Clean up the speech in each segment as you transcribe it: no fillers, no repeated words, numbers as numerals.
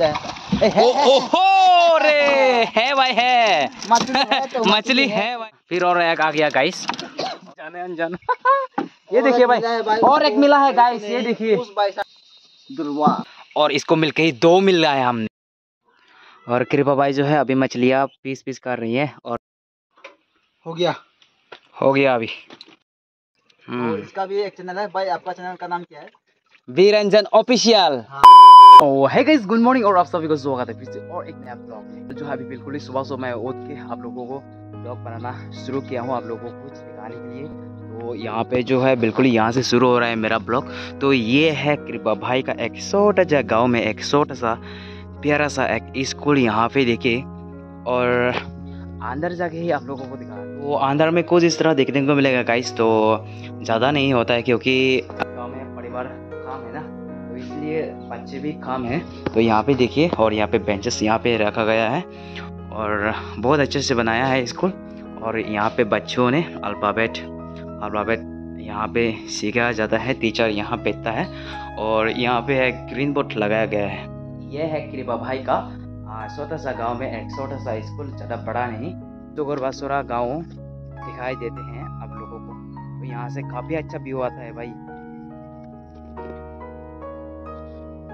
दिखता है। ओहो रे, है भाई है, मछली है भाई। फिर और एक आ गया गाइस, जाने अनजाने। ये देखिए भाई, और एक मिला है गाइस, ये देखिए, और इसको मिलके ही दो मिल रहा है हमने। और कृपा भाई जो है अभी मछलियाँ पीस कर रही है, और हो गया अभी। इसका भी एक चैनल है भाई, आपका चैनल का नाम क्या है? B Ranjan official. Oh hey guys, good morning और आप सभी को स्वागत है फिर से और एक नया ब्लॉग में। जो है अभी बिल्कुल ही सुबह सुबह मैं उठ के आप लोगों को ब्लॉग बनाना शुरू किया हूँ, आप लोगों को कुछ दिखाने के लिए। तो यहाँ पे जो है बिल्कुल यहाँ से शुरू हो रहा है मेरा ब्लॉग। तो ये है कृपा भाई का एक छोटा सा गाँव में एक छोटा सा प्यारा सा एक स्कूल, यहाँ पे देखिए। और अंदर जाके ही आप लोगों को दिखा, तो अंदर में कुछ इस तरह देखने को मिलेगा गाइस। तो ज़्यादा नहीं होता है क्योंकि गाँव में परिवार काम है ना, तो इसलिए बच्चे भी काम है। तो यहाँ पे देखिए, और यहाँ पे बेंचेस यहाँ पे रखा गया है और बहुत अच्छे से बनाया है स्कूल। और यहाँ पे बच्चों ने अल्फ़ाबेट यहाँ पे सीखा जाता है, टीचर यहाँ बैठता है। और यहाँ पे है ग्रीन बोर्ड लगाया गया है। यह है कृपा भाई का छोटा सा गांव में एक छोटा सा स्कूल, ज़्यादा बड़ा नहीं। तो गोरबासोरा गाँव दिखाई देते हैं आप लोगों को। तो यहाँ से काफ़ी अच्छा व्यू आता है भाई।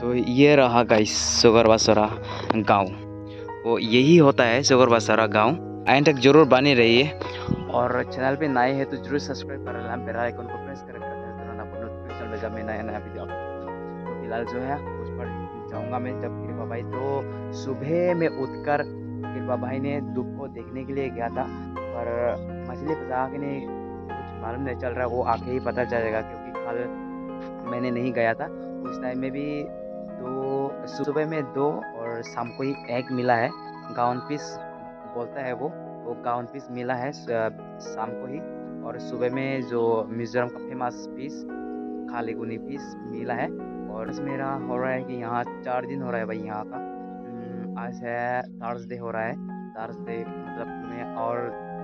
तो ये रहा गाइस गोरबासोरा गाँव, वो यही होता है गोरबासोरा गाँव। एंड तक जरूर बने रहिए, और चैनल पे नए हैं तो जरूर सब्सक्राइब कर लेना, बेल आइकन को प्रेस कर लेना, नोटिफिकेशन भेजा में नया वीडियो। फिलहाल जो है उस पर जाऊँगा मैं जब कृपा भाई। तो सुबह में उठकर कृपा भाई ने धूप को देखने के लिए गया था, पर मछली पकड़ा के नहीं, कुछ मालूम नहीं चल रहा, वो आके ही पता चलेगा। क्योंकि कल मैंने नहीं गया था, उस टाइम में भी सुबह में 2 और शाम को ही 1 मिला है। गाउन पीस बोलता है वो गाउन पीस मिला है शाम को ही। और सुबह में जो मिजोरम का फेमस पीस खाली गुनी पीस मिला है। और मेरा हो रहा है कि यहाँ 4 दिन हो रहा है भाई यहाँ का। आज है थर्सडे, हो रहा है थर्सडे, मतलब मैं और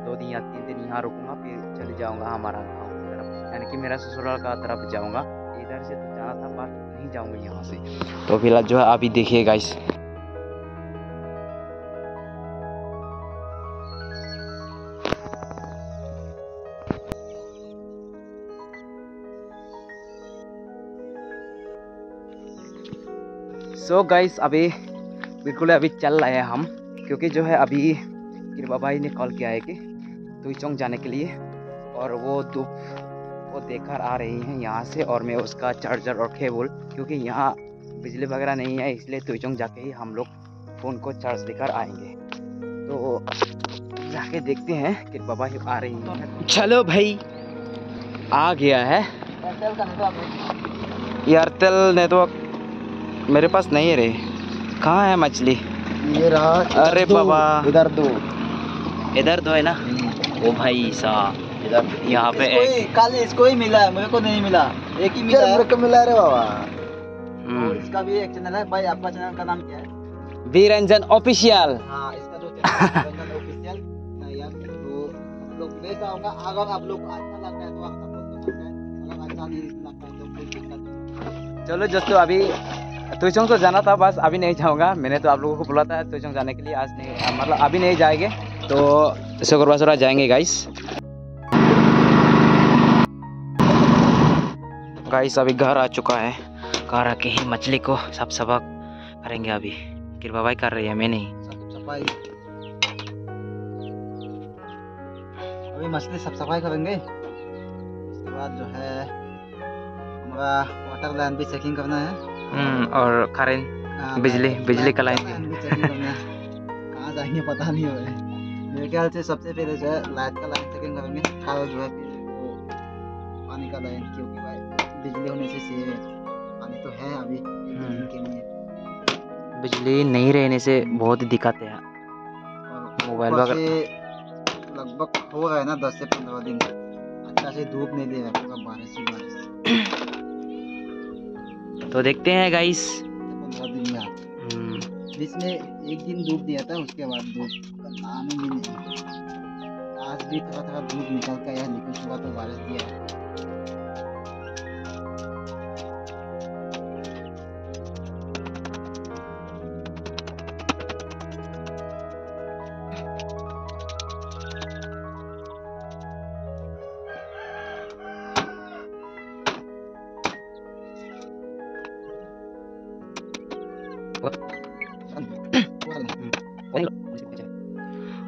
2 दिन या 3 दिन यहाँ रुकूंगा, फिर चले जाऊँगा हमारा गाँव की तरफ, यानी कि मेरा ससुराल का तरफ जाऊँगा। इधर से तो जाना था, बात नहीं जाऊँगा यहाँ से। तो फिलहाल जो है अभी देखिए गाइस, सो गाइस अभी बिल्कुल अभी चल रहे हैं हम, क्योंकि जो है अभी कृपा भाई ने कॉल किया है कि तुईचोंग जाने के लिए। और वो धूप को देखकर आ रही हैं यहाँ से, और मैं उसका चार्जर और केबल, क्योंकि यहाँ बिजली वगैरह नहीं है, इसलिए तुईचोंग जाके ही हम लोग फ़ोन को चार्ज देकर आएंगे। तो जाके देखते हैं कृपा भाई आ रही हैं। चलो भाई, आ गया है। एयरटेल नेटवर्क मेरे पास नहीं है रे। कहाँ है मछली? ये रहा। अरे बाबा, इधर दो है ना। ओ भाई साहब, इधर यहाँ पे कल इसको ही मिला है, मुझे को नहीं मिला, एक ही मिला है, मेरे को मिला। अरे बाबा। इसका भी एक चैनल है भाई, आपका चैनल का नाम क्या है? B Ranjan official. हाँ, इसका जो चैनल ऑफिशियल यार, तो आप लोग ले जाऊंगा। अगर आप लोग अच्छा लगता है तो आप सपोर्ट करें, अगर अच्छा नहीं लगता है तो कोई दिक्कत। चलो दोस्तों, अभी तुईचोंग तो जाना था, बस अभी नहीं जाऊंगा। मैंने तो आप लोगों को बोला था तुईचोंग जाने के लिए, आज नहीं, मतलब अभी नहीं जाएंगे, तो शुक्रवार जाएंगे गाइस। अभी घर आ चुका है, घर आके ही मछली को साफ सफा करेंगे। अभी कृपा भाई कर रही है, मैं नहीं। अभी मछली साफ सफाई करेंगे, उसके बाद जो है हमारा वाटर लाइन भी चेकिंग करना है। और करेंट बिजली का लाइन कहाँ जाएंगे पता नहीं हो रहा है। मेरे ख्याल से सबसे पहले जो है लाइट का लाइन चेकिंग करेंगे, कल जो है पानी का लाइन, क्योंकि भाई बिजली होने से पानी तो है अभी के लिए, बिजली नहीं रहने से बहुत दिक्कत है। मोबाइल लगभग हो रहा है ना 10 से 15 दिन, अच्छा से धूप नहीं दे रहा है, बारिश। तो देखते हैं गाइस, 15 दिन में एक दिन धूप दिया था, उसके बाद धूप का नाम ही नहीं। आज भी थोड़ा थोड़ा धूप निकल के आया, लेकिन थोड़ा तो बारिश दिया है।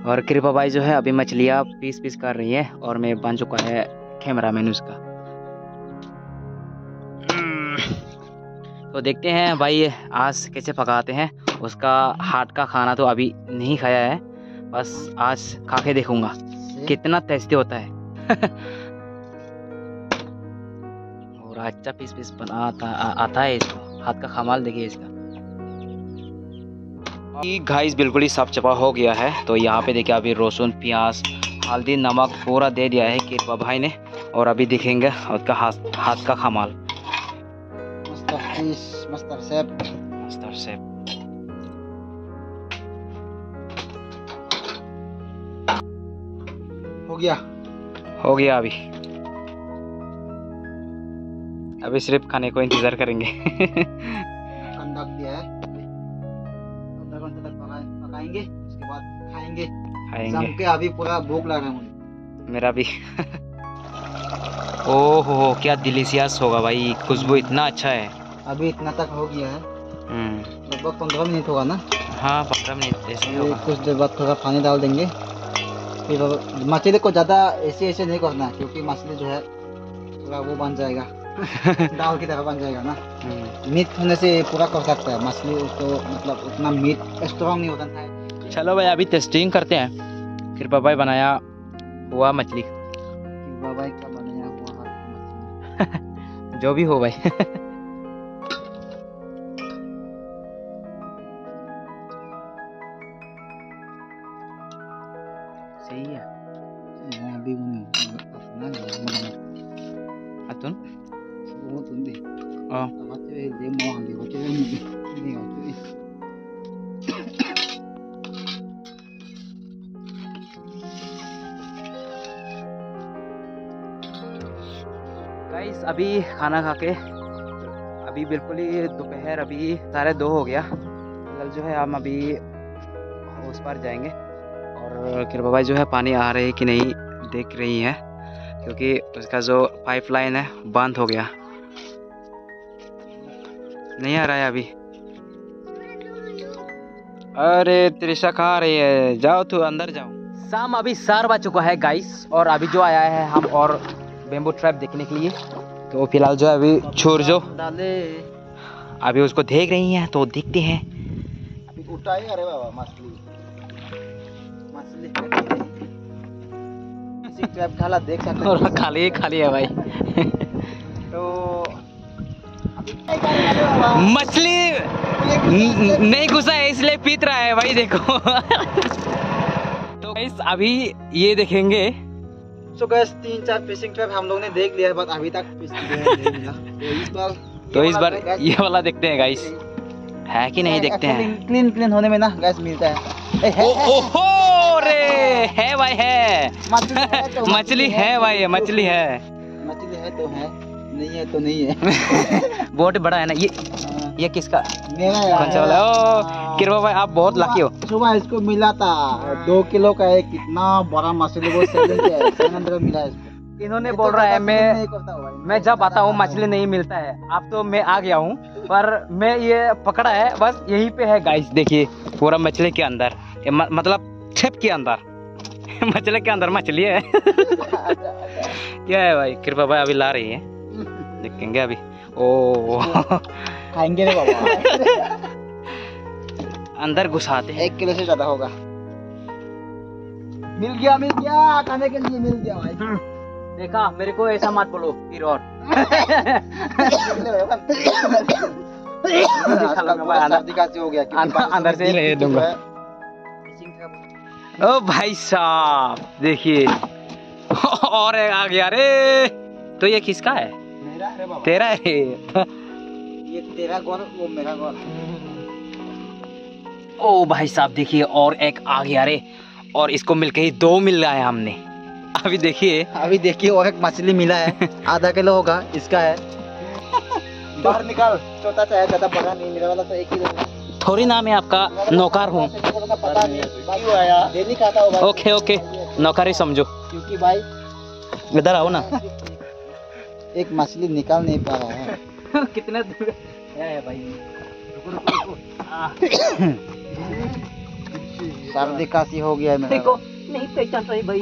और कृपा भाई जो है अभी मछलियाँ पीस कर रही है और मैं बन चुका है कैमरा मैन उसका। तो देखते हैं भाई आज कैसे पकाते हैं। उसका हाथ का खाना तो अभी नहीं खाया है, बस आज खा के देखूंगा कितना टेस्टी होता है। और अच्छा पीस बनाता आता है इसको, हाथ का कमाल देखिए इसका। गाइस बिल्कुल ही साफ चपा हो गया है। तो यहाँ पे देखिए अभी लहसुन प्याज हल्दी नमक पूरा दे दिया है कि भाई ने। और अभी दिखेंगे उसका हाथ का कमाल। मस्तर सेब। हो गया अभी सिर्फ खाने को इंतजार करेंगे। ठंडक दिया है, आधा घंटे तक पकाएंगे, उसके बाद खाएंगे। अभी पूरा भूख लगा है मुझे, मेरा भी। ओहो क्या डिलीशियस होगा भाई, खुशबू इतना अच्छा है। अभी इतना तक हो गया है, लगभग 15 मिनट होगा ना। हाँ 15 मिनट ऐसे होगा। कुछ देर बाद थोड़ा पानी डाल देंगे। फिर मछली को ज़्यादा ऐसे नहीं करना है, क्योंकि मछली जो है पूरा वो बन जाएगा, दाल की तरह बन जाएगा ना। मीट होने से पूरा कर सकता है मछली, उसको मतलब उतना मीट स्ट्रॉन्ग नहीं होता है। चलो भाई अभी टेस्टिंग करते हैं। कृपा भाई बनाया हुआ मछली, कृपा भाई का बनाया हुआ मछली। जो भी हो भाई। सही है अभी अतुन वो तुंदे हां बच्चे दे मोहन दे बच्चे नहीं होते। गाइस अभी खाना खा के अभी बिल्कुल ही दोपहर अभी 2:30 हो गया। कल जो है हम अभी उस पर जाएंगे और कृपा भाई जो है पानी आ रही है कि नहीं देख रही है, क्योंकि उसका जो पाइपलाइन है बंद हो गया, नहीं आ रहा है अभी। अरे त्रिशा कहाँ आ रही है, जाओ तू अंदर जाओ। शाम अभी 4 बज चुका है गाइस, और अभी जो आया है हम और बेम्बू ट्रैप देखने के लिए। तो फिलहाल जो है अभी छोड़ जो अभी उसको देख रही है, तो देखते हैं। उठाई अरे बाबा मछली खाला देख सकते हो, खाली है भाई। तो मछली नहीं घुसा है इसलिए पीट रहा है भाई, देखो। तो गाइस अभी ये देखेंगे। तो गाइस 3-4 फिशिंग ट्रैप हम लोग ने देख लिया है, बट अभी तक तो इस बार ये वाला देखते हैं गाइस, है कि नहीं देखते हैं। क्लीन होने में ना गाइस मिलता है। है भाई है मछली, है भाई मछली है तो है, नहीं है तो नहीं है। बहुत बड़ा है ना ये किसका, कौन सा वाला? ओ किरवा भाई आप बहुत लकी हो। सुबह इसको मिला था 2 किलो का है, कितना बड़ा मछली को मिला है इसको। इन्होंने बोल रहा है मैं जब आता हूँ मछली नहीं मिलता है, अब तो मैं आ गया हूँ, पर मैं ये पकड़ा है बस यही पे है गाइस। देखिए पूरा मछली के अंदर, मतलब छिप के अंदर मछली के अंदर मछली है। क्या है भाई, कृपा भाई अभी ला रही है, देखेंगे अभी। ओ खाएंगे रे बाबा। अंदर घुसाते हैं। 1 किलो से ज्यादा होगा। मिल गया खाने के लिए, मिल गया भाई। देखा मेरे को ऐसा मत बोलो फिर। और हो गया अंदर से ले दूंगा। ओ भाई साहब देखिए और आ गया। अरे तो ये किसका है? मेरा है बाबा। तेरा है। ये तेरा गोल, वो मेरा गोल। ओ भाई साहब देखिए और एक आ गया रे, और इसको मिलके ही 2 मिल रहा है हमने। अभी देखिए और एक मछली मिला है, 0.5 किलो होगा इसका है। बाहर निकाल, छोटा सा है, ज्यादा बड़ा नहीं, मेरा वाला तो 1 किलो। थोड़ी नाम है आपका, नौकर हूँ। ओके नौकर ही समझो, क्योंकि भाई इधर आओ ना। एक मछली निकाल नहीं पा रहा है। कितना दूर है भाई, सर्दी खांसी हो गया मेरा। देखो नहीं पहचान रही भाई।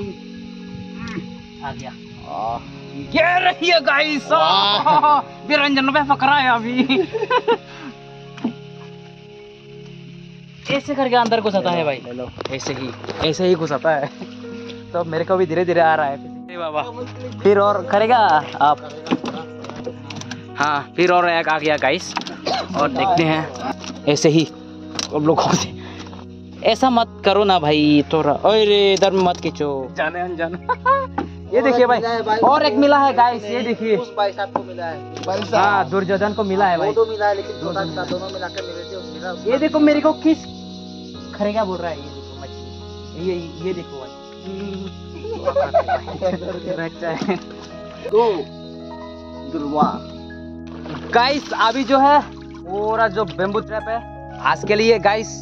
आ गया ये रही है गाइस बी रंजन पे फकरा है अभी। ऐसे करके अंदर घुसाता है भाई, ऐसे ही घुसाता है। तो मेरे को भी धीरे धीरे आ रहा है बाबा। फिर और करेगा आप? हाँ फिर और एक आ गया गाइस। और देखते हैं ऐसे ही हम लोग। ऐसा मत करो ना भाई थोड़ा, अरे इधर मत खींचो जाने अनजाने। ये देखिए भाई और एक मिला है गाइस, ये देखिए उस भाई साहब को मिला है। हाँ दुर्योधन को मिला है भाई, दो मिला है लेकिन दोनों मिलाकर मिले थे उस। ये देखो मेरे को किस खरेगा बोल रहा है। ये देखो मछली, ये देखो भाई दो दुर्वा। गाइस अभी जो है पूरा जो बेम्बू ट्रैप है आज के लिए गाइस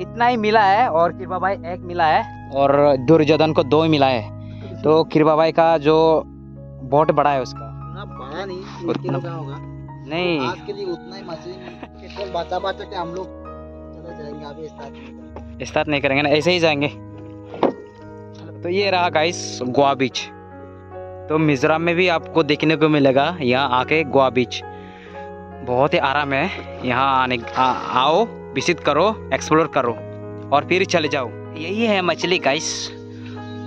इतना ही मिला है। और कृपा भाई एक मिला है और दुर्योधन को दो ही मिला है। तो किरबा भाई का जो बहुत बड़ा है उसका ना बड़ा नहीं उतना होगा नहीं आज के लिए उतना ही मछली के बाता के हम लोग चले जाएंगे। अभी स्टार्ट नहीं करेंगे ना, ऐसे ही जाएंगे। तो ये रहा गाइस गोवा बीच। तो मिजोरम में भी आपको देखने को मिलेगा। यहाँ आके गोवा बीच बहुत ही आराम है। यहाँ आने आओ विजिट करो एक्सप्लोर करो और फिर चले जाओ। यही है मछली गाइस।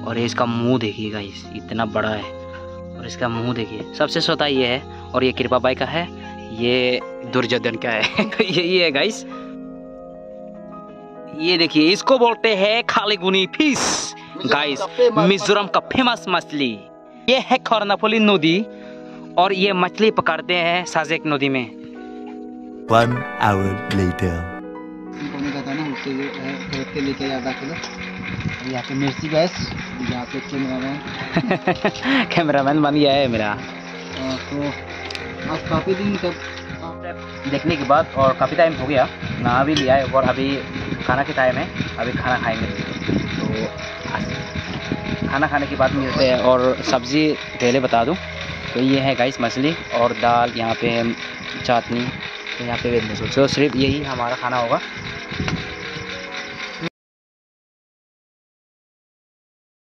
और इसका मुंह देखिए गाइस इतना बड़ा है। और इसका मुंह देखिए सबसे छोटा ये है। और ये कृपा बाई का है, ये दुर्योधन का है। यही है गाइस। ये देखिए इसको बोलते हैं खाली गुनी फिश गाइस, मिजोरम का फेमस मछली। ये है खोरनाफली नदी और ये मछली पकड़ते हैं साजेक नदी में। 1 hour later यहाँ पे मिर्ची गैस, यहाँ पे कैमरामैन बन गया है मेरा। तो आज काफ़ी दिन तक देखने के बाद और काफ़ी टाइम हो गया ना भी लिया है। और अभी खाना के टाइम है, अभी खाना खाएंगे। तो खाना खाने के बाद मिलते हैं। और सब्ज़ी पहले बता दूं तो ये है गाइस मछली और दाल, यहाँ पे चटनी, यहाँ पे वेज। तो सिर्फ यही हमारा खाना होगा।